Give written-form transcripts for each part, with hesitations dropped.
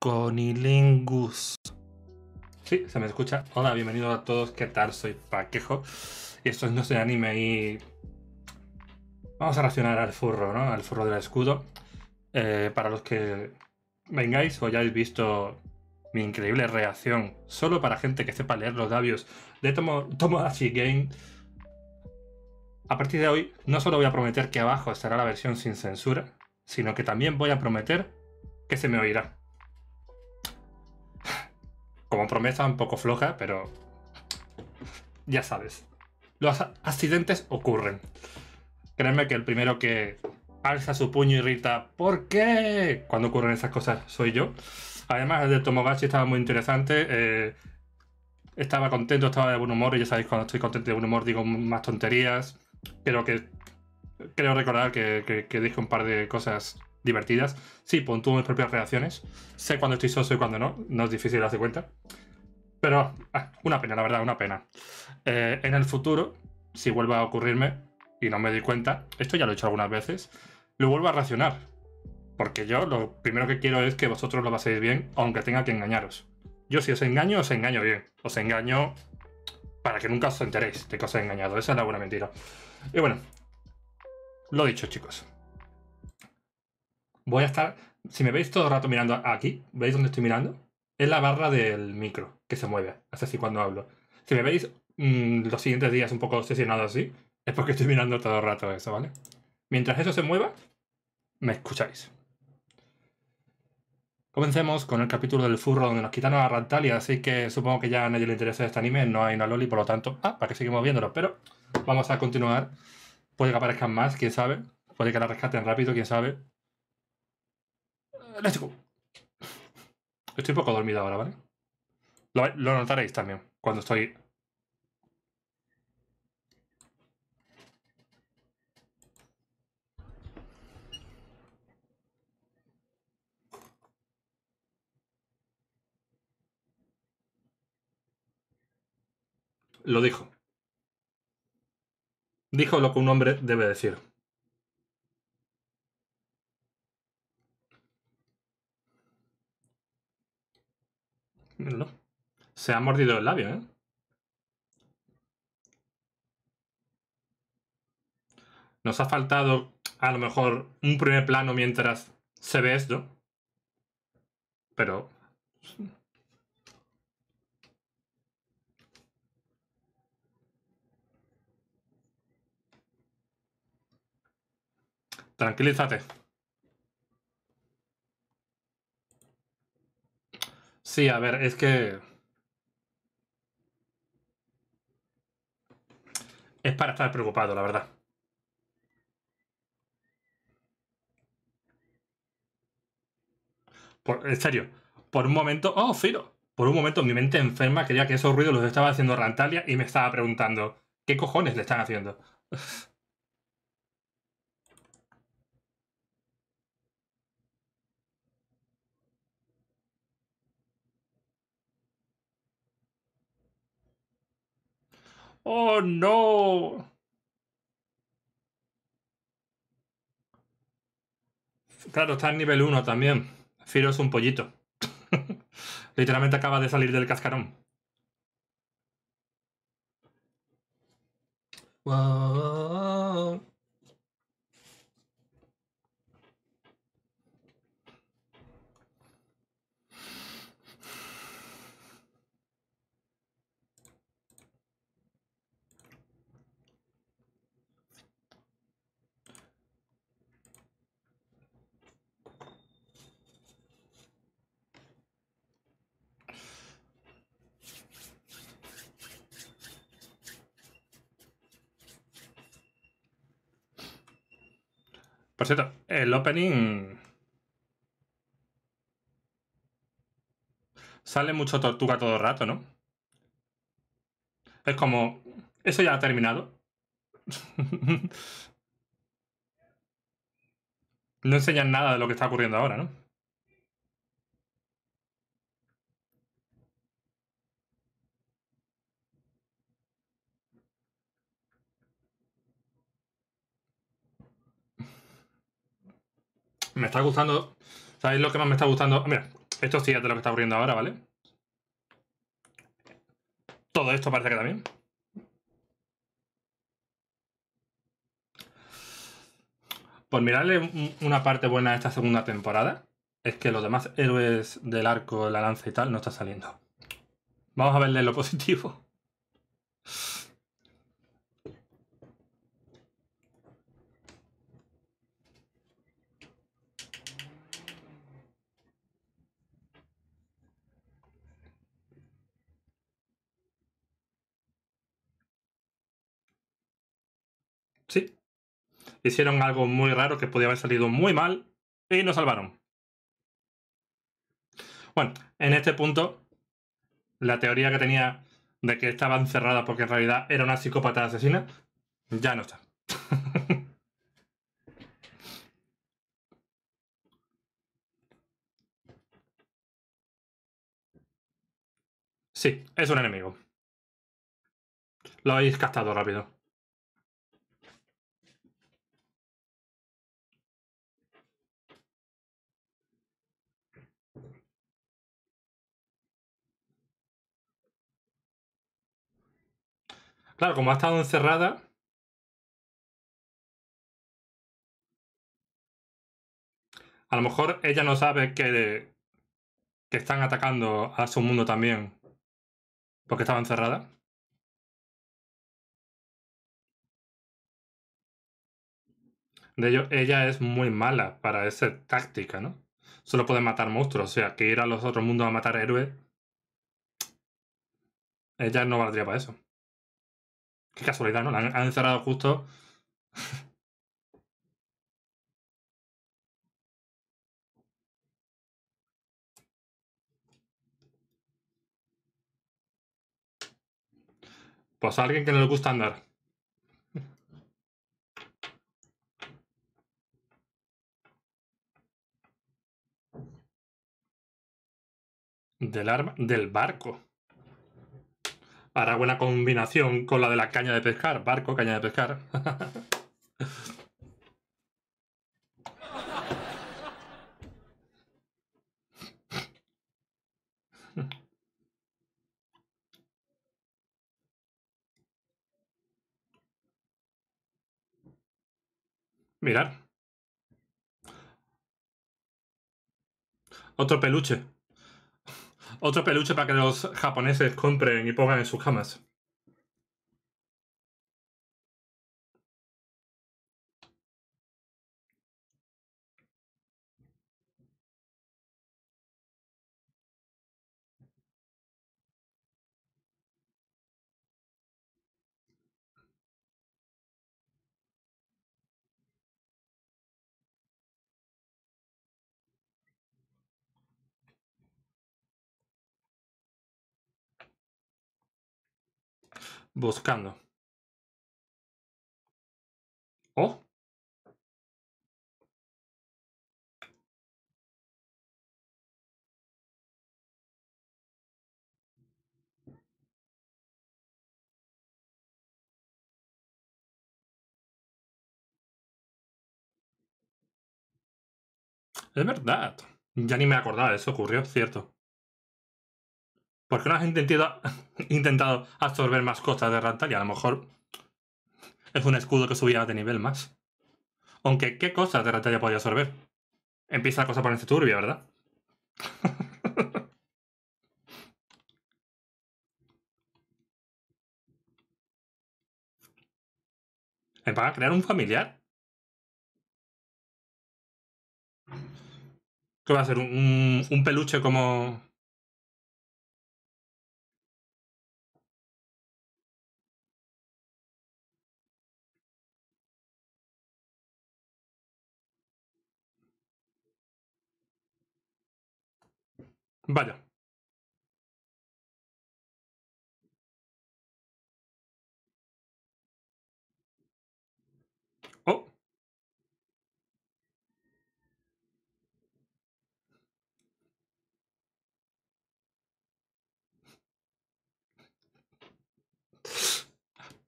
Conilingus. Sí, se me escucha. Hola, bienvenidos a todos. ¿Qué tal? Soy Pakejo. Y esto es No Soy Anime y... Vamos a reaccionar al furro, ¿no? Al furro del escudo. Para los que vengáis o hayáis visto mi increíble reacción, solo para gente que sepa leer los labios, de Tomodachi Game. A partir de hoy, no solo voy a prometer que abajo estará la versión sin censura, sino que también voy a prometer que se me oirá. Como promesa un poco floja, pero ya sabes, los accidentes ocurren. Créeme que el primero que alza su puño y grita ¿por qué?, cuando ocurren esas cosas, soy yo. Además, el de Tomodachi estaba muy interesante, estaba contento, estaba de buen humor, y ya sabéis, cuando estoy contento de buen humor digo más tonterías. Creo recordar que dije un par de cosas divertidas. Sí, puntúo mis propias reacciones. Sé cuando estoy soso y cuando no. No es difícil darse cuenta. Pero una pena, la verdad, una pena. En el futuro, si vuelve a ocurrirme y no me doy cuenta, esto ya lo he hecho algunas veces, lo vuelvo a racionar. Porque yo lo primero que quiero es que vosotros lo paséis bien, aunque tenga que engañaros. Yo si os engaño bien. Os engaño para que nunca os enteréis de que os he engañado. Esa es la buena mentira. Y bueno, lo dicho, chicos. Voy a estar, si me veis todo el rato mirando aquí, ¿veis dónde estoy mirando? Es la barra del micro que se mueve, es así cuando hablo. Si me veis los siguientes días un poco obsesionado así, es porque estoy mirando todo el rato eso, ¿vale? Mientras eso se mueva, me escucháis. Comencemos con el capítulo del furro donde nos quitaron a Raphtalia, así que supongo que ya a nadie le interesa este anime, no hay una loli, por lo tanto, ¿para qué seguimos viéndolo? Pero vamos a continuar, puede que aparezcan más, quién sabe, puede que la rescaten rápido, quién sabe. Let's go. Estoy un poco dormido ahora, ¿vale? Lo notaréis también cuando estoy... Lo dijo. Dijo lo que un hombre debe decir. Mírenlo. Se ha mordido el labio, ¿eh? Nos ha faltado, a lo mejor, un primer plano mientras se ve esto. Pero... Tranquilízate. Sí, a ver, es que... Es para estar preocupado, la verdad. En serio, por un momento... ¡Oh, Filo! Por un momento mi mente enferma creía que esos ruidos los estaba haciendo Raphtalia y me estaba preguntando ¿qué cojones le están haciendo? ¡Oh, no! Claro, está en nivel 1 también. Filo es un pollito. Literalmente acaba de salir del cascarón. Wow. Por cierto, el opening... Sale mucho tortuga todo el rato, ¿no? Es como... Eso ya ha terminado. No enseñan nada de lo que está ocurriendo ahora, ¿no? Me está gustando, ¿sabéis lo que más me está gustando? Mira, Esto es cierto lo que está ocurriendo ahora, ¿vale? Todo esto parece que también. Por mirarle una parte buena a esta segunda temporada, es que los demás héroes del arco, la lanza y tal, no están saliendo. Vamos a verle lo positivo. Sí. Hicieron algo muy raro que podía haber salido muy mal y nos salvaron. Bueno, en este punto, la teoría que tenía de que estaba encerrada porque en realidad era una psicópata asesina, ya no está. Sí, es un enemigo. Lo habéis captado rápido. Claro, como ha estado encerrada... A lo mejor ella no sabe que están atacando a su mundo también porque estaba encerrada. De ello, ella es muy mala para esa táctica, ¿no? Solo puede matar monstruos, o sea, que ir a los otros mundos a matar héroes... Ella no valdría para eso. Qué casualidad, ¿no? La han encerrado justo. Pues a alguien que no le gusta andar. Del barco. Hará buena combinación con la de la caña de pescar. Barco, caña de pescar. Mirad. Otro peluche. Otro peluche para que los japoneses compren y pongan en sus camas. Buscando. Oh. Es verdad. Ya ni me acordaba, eso ocurrió, cierto. ¿Por qué no has intentado absorber más costas de Raphtalia? A lo mejor es un escudo que subía de nivel más. Aunque, ¿qué cosas de Raphtalia podía absorber? Empieza la cosa por este turbia, ¿verdad? ¿Me van a crear un familiar? ¿Qué va a ser? ¿Un peluche como...? Vaya. Oh.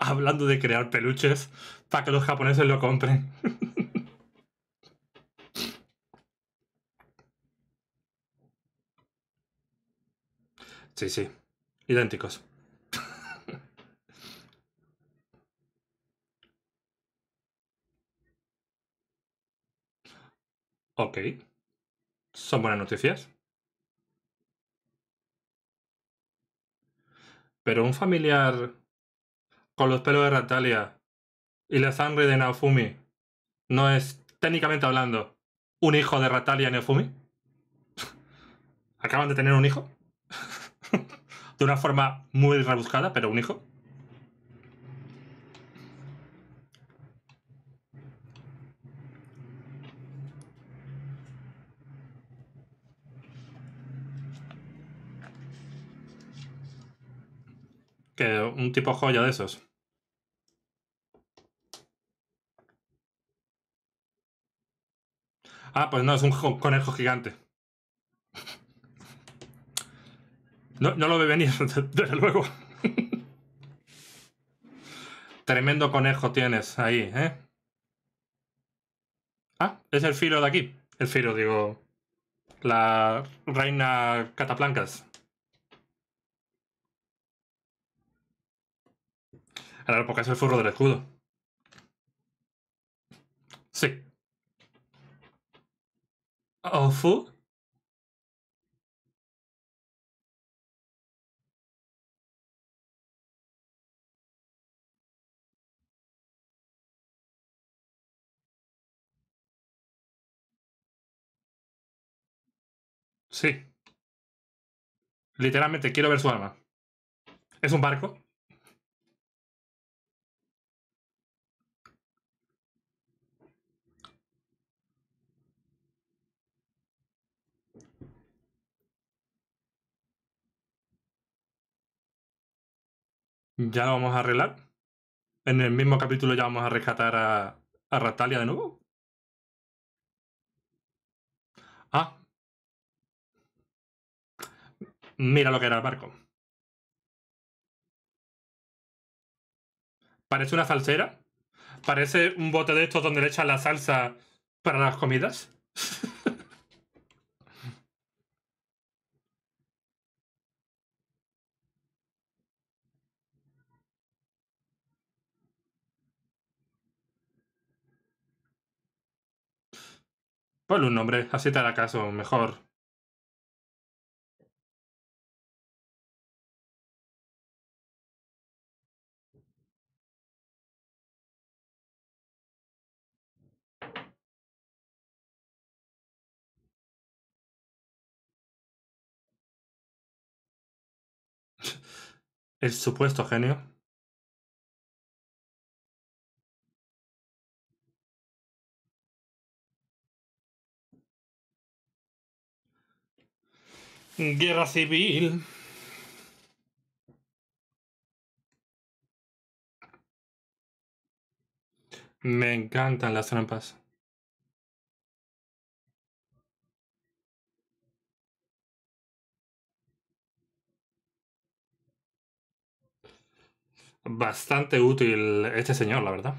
Hablando de crear peluches para que los japoneses lo compren. Sí. Idénticos. Ok. Son buenas noticias. Pero un familiar con los pelos de Raphtalia y la sangre de Naofumi no es, técnicamente hablando, un hijo de Raphtalia y Naofumi. Acaban de tener un hijo. De una forma muy rebuscada, pero un hijo. Que un tipo joya de esos. Ah, pues no, es un conejo gigante. No lo ve venir, desde luego. Tremendo conejo tienes ahí, ¿eh? Ah, es el Filo de aquí. El Filo, digo. La reina Cataplancas. Claro, porque es el furro del escudo. Sí. ¿Ofu? Sí. Literalmente quiero ver su alma. ¿Es un barco? ¿Ya lo vamos a arreglar? ¿En el mismo capítulo ya vamos a rescatar a Raphtalia de nuevo? Ah. Mira lo que era el barco. Parece una salsera. Parece un bote de estos donde le echan la salsa para las comidas. Ponle un nombre, así te hará caso, mejor. El supuesto genio. Guerra civil. Me encantan las trampas. Bastante útil este señor, la verdad.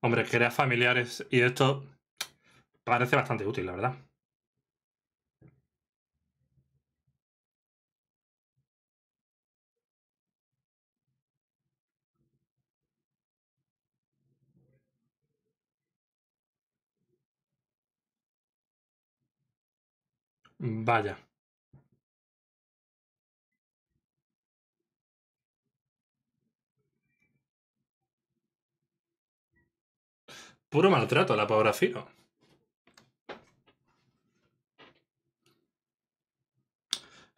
Hombre, crear familiares y esto parece bastante útil, la verdad. Vaya. Puro maltrato a la pobre Filo.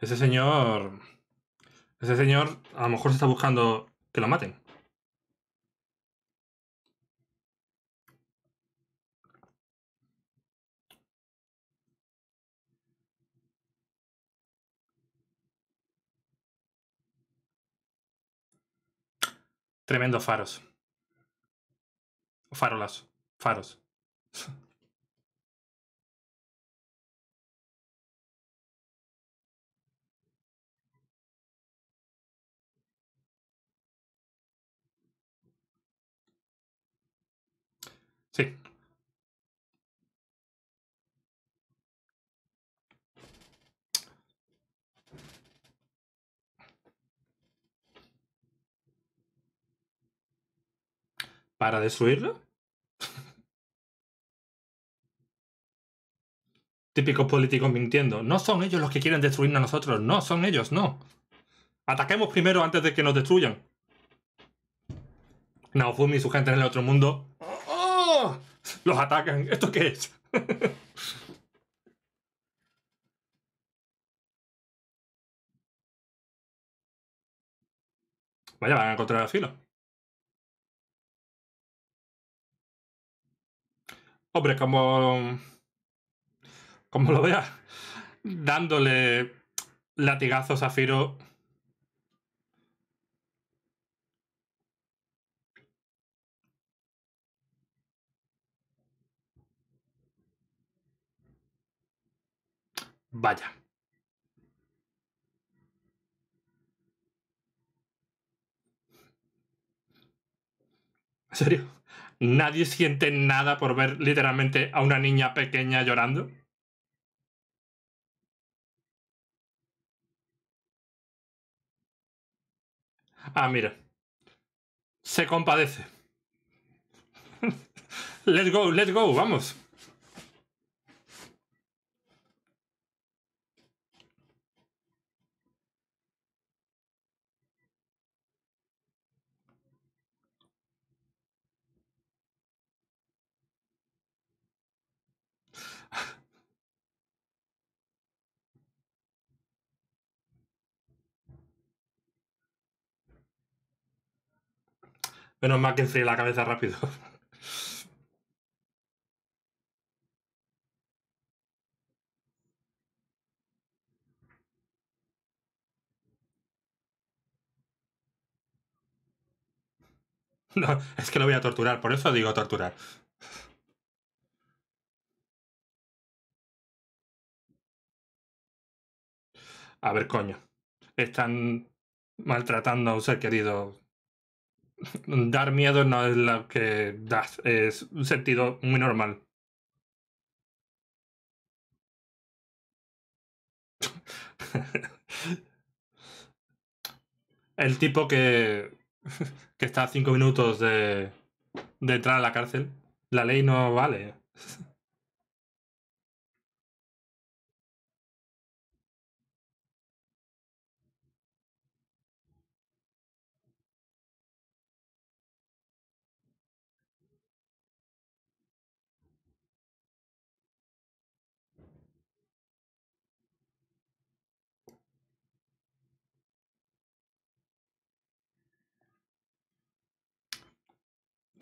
Ese señor a lo mejor se está buscando que lo maten. Tremendos faros. Farolas. Faros. Sí. ¿Para destruirlo? Típicos políticos mintiendo. No son ellos los que quieren destruirnos a nosotros. No, son ellos, no. Ataquemos primero antes de que nos destruyan. Naofumi y su gente en el otro mundo. ¡Oh! Los atacan. ¿Esto qué es? Vaya, van a encontrar a Filo. Hombre, como lo veas, dándole latigazos a Filo. Vaya. ¿En serio? ¿Nadie siente nada por ver literalmente a una niña pequeña llorando? Ah, mira. Se compadece. Let's go, vamos. Menos mal que enfríe la cabeza rápido. No, es que lo voy a torturar, por eso digo torturar. A ver, coño. Están maltratando a un ser querido. Dar miedo no es lo que das, es un sentido muy normal. El tipo que está a 5 minutos de entrar a la cárcel, la ley no vale.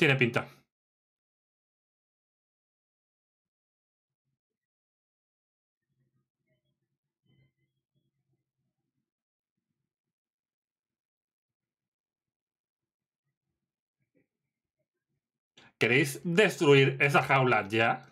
Tiene pinta. ¿Queréis destruir esa jaula ya?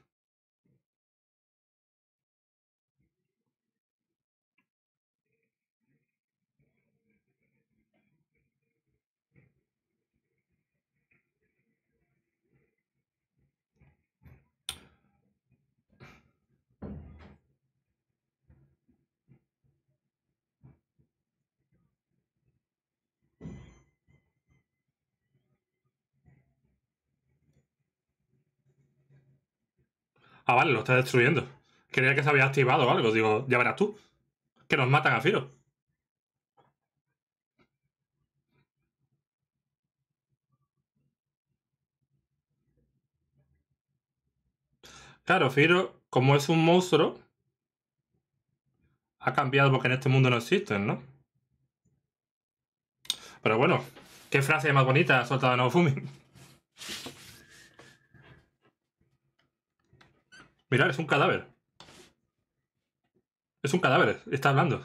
Ah, vale, lo está destruyendo. Creía que se había activado algo. Digo, ya verás tú. Que nos matan a Filo. Claro, Filo, como es un monstruo, ha cambiado porque en este mundo no existen, ¿no? Pero bueno, qué frase más bonita ha soltado Naofumi. Mirad, es un cadáver. Es un cadáver, está hablando.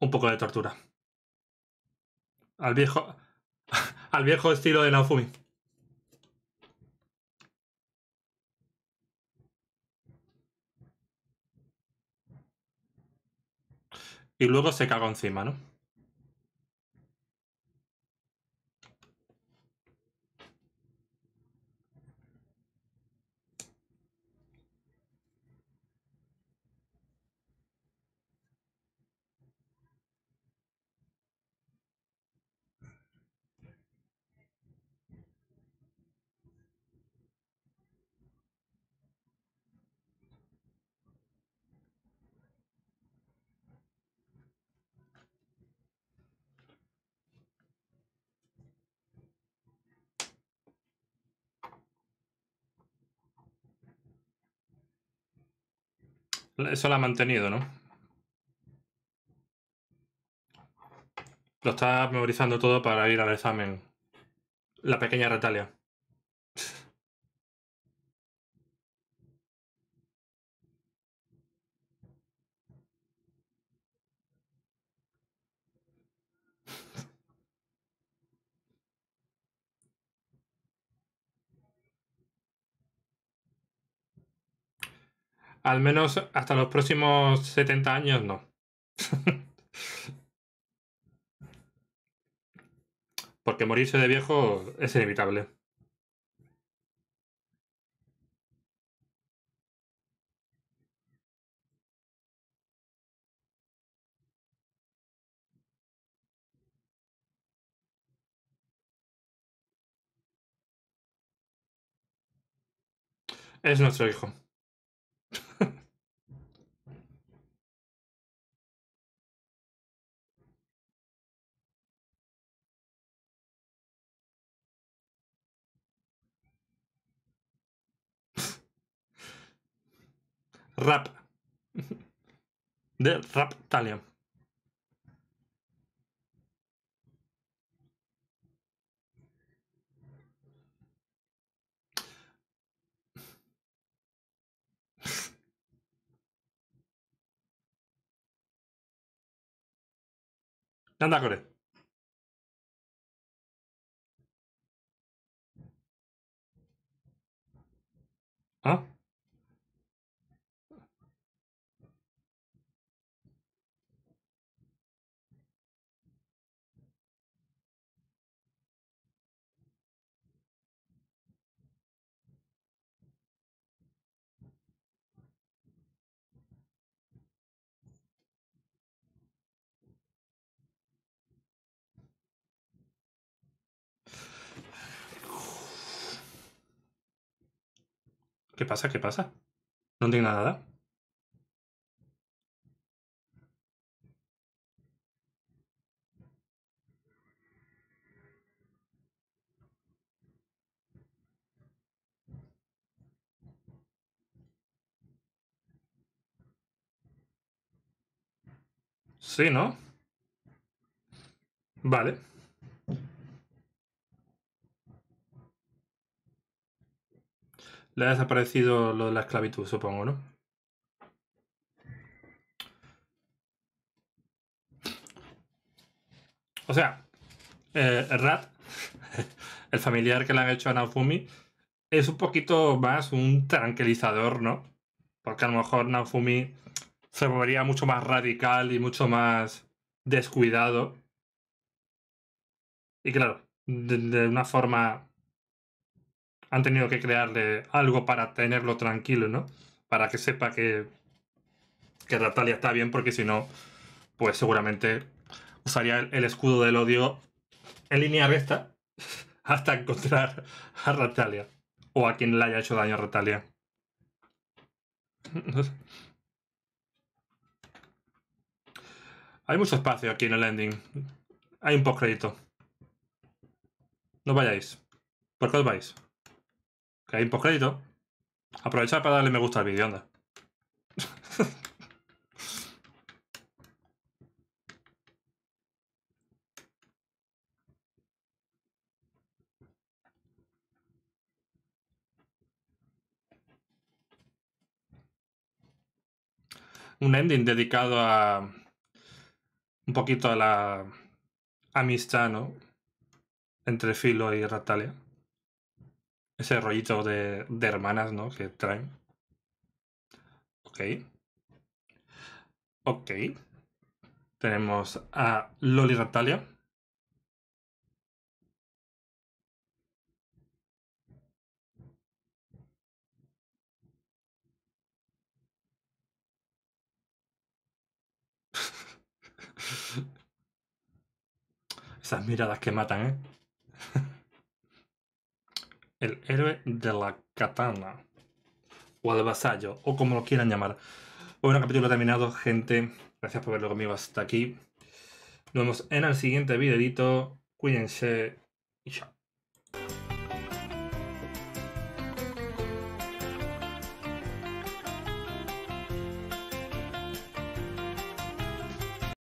Un poco de tortura. Al viejo... al viejo estilo de Naofumi. Y luego se caga encima, ¿no? Eso la ha mantenido, ¿no? Lo está memorizando todo para ir al examen. La pequeña Raphtalia. Al menos hasta los próximos 70 años no. Porque morirse de viejo es inevitable. Es nuestro hijo. Rap. De Raphtalia. Anda, corre. ¿Ah? ¿Qué pasa? ¿Qué pasa? No tengo nada. Sí, ¿no? Vale. Le ha desaparecido lo de la esclavitud, supongo, ¿no? O sea, Rat, el familiar que le han hecho a Naofumi, es un poquito más un tranquilizador, ¿no? Porque a lo mejor Naofumi se volvería mucho más radical y mucho más descuidado. Y claro, de una forma... Han tenido que crearle algo para tenerlo tranquilo, ¿no? Para que sepa que Raphtalia está bien, porque si no, pues seguramente usaría el escudo del odio en línea recta hasta encontrar a Raphtalia o a quien le haya hecho daño a Raphtalia. Hay mucho espacio aquí en el ending. Hay un postcrédito. No vayáis. ¿Por qué os vais? Que hay un postcrédito. Aprovechad para darle me gusta al vídeo, anda. Un ending dedicado a... un poquito a la amistad, ¿no? entre Filo y Raphtalia. Ese rollito de hermanas, ¿no? Que traen. Ok. Ok. Tenemos a Loli Raphtalia. Esas miradas que matan, ¿eh? El héroe de la katana. O al vasallo, o como lo quieran llamar. Bueno, capítulo terminado, gente. Gracias por verlo conmigo hasta aquí. Nos vemos en el siguiente videito. Cuídense y chao.